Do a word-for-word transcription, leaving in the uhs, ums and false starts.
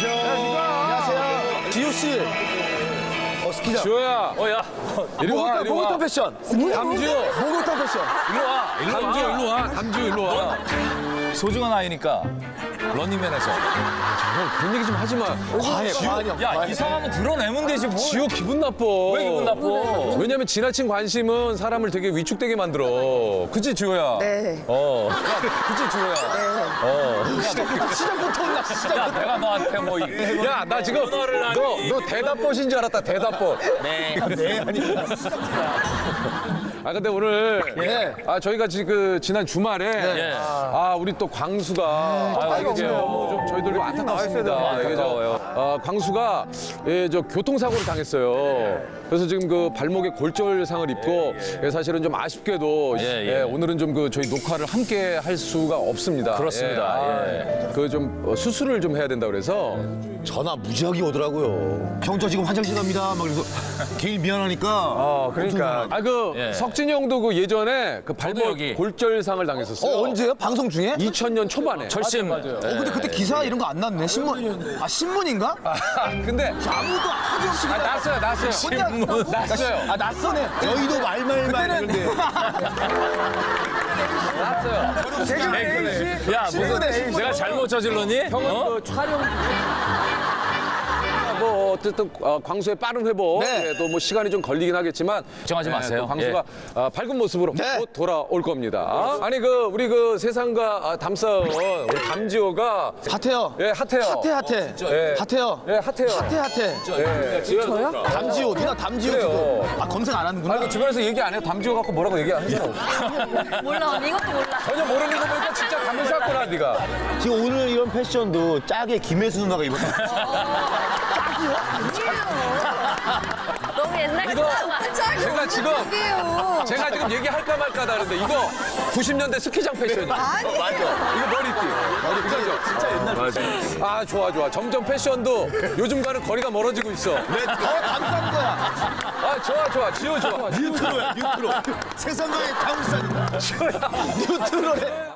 안녕하세요. 안녕하세요. 지효 씨. 어, 스키장. 지효야. 어, 야. 이리 와. 목욕탕 패션. 감지효. 목욕탕 패션. 일로 와. 감지효, 일로 와. 감지효, 일로 와. 소중한 아이니까 런닝맨에서. 정말 그런 얘기 좀 하지 마. 과해, 과해. 야, 이상하면 드러내면 되지 뭐. 지효 기분 나빠. 왜 기분 나빠? 왜냐면 지나친 관심은 사람을 되게 위축되게 만들어. 그치, 지효야? 네. 어. 그치, 지효야? 네. 어. 시작부터 올라, 시작부터. 야, 내가 너한테 뭐. 야, 나 지금 너, 너 대답봇인 줄 알았다, 대답봇. 네. 네, 아니야. 아, 근데 오늘 예. 아, 저희가 지금 지난 주말에 예. 아, 우리 또 광수가 아, 이게 좀 저희들도 안타깝습니다. 이게 저 아, 광수가 예, 저 교통사고를 당했어요. 예. 그래서 지금 그 발목에 골절상을 입고 예. 예, 사실은 좀 아쉽게도 예. 예, 오늘은 좀 그 저희 녹화를 함께 할 수가 없습니다. 그렇습니다. 예. 예. 그 좀 수술을 좀 해야 된다 그래서 전화 무지하게 오더라고요. 형 저 지금 화장실 갑니다. 막 그래서 개인 미안하니까. 아, 그러니까. 아, 그 예. 석진이 형도 그 예전에 그 발목 골절상을 당했었어요. 어, 언제요? 방송 중에? 이천 년 초반에. 절심. 맞아요. 맞아요. 어, 근데 그때 기사 이런 거 안 났네. 신문. 아, 신문인가? 아, 근데 아무도 하지 않아. 났어요, 났어요. 신문 났어요. 아, 났어네. 저희도 말말말 그런데. 났어요. 최근에 야, 무슨 내가 잘못 저질렀니? 형은 어? 그 촬영. 뭐 어쨌든 광수의 빠른 회복 네. 또 뭐 시간이 좀 걸리긴 하겠지만 걱정하지 네, 마세요. 광수가 예. 밝은 모습으로 네. 곧 돌아올 겁니다. 네. 아니 그 우리 그 세상과 담싸운 우리 감지효가 핫해요. 예, 핫해요. 핫해 핫해. 어, 예. 핫해요. 예, 핫해요. 핫해 핫해. 예. 저요? 담지효 누나 담지효. 아 검색 안 하는구나. 아니, 그 주변에서 얘기 안 해요. 담지효 갖고 뭐라고 얘기 안 해요. 몰라 언니 이것도 몰라. 전혀 모르는 거 보니까 진짜 감사했구나 네가. 지금 오늘 이런 패션도 짜게 김혜수 누나가 입었다. 아니에요. 너무 옛날 같아. 제가 지금 제가 지금 얘기할까 말까 다는데 이거 구십 년대 스키장 패션이에요. 아니에요. 맞아. 이거 머리띠. 머리띠. 그렇죠? 진짜 옛날 패션. 아, 좋아 좋아. 점점 패션도 요즘과는 거리가 멀어지고 있어. 네, 더 감싼 거야. 아, 좋아 좋아. 지효 좋아. 뉴트로야 뉴트로. 세상과의 다운사이드. 지효야 뉴트로래.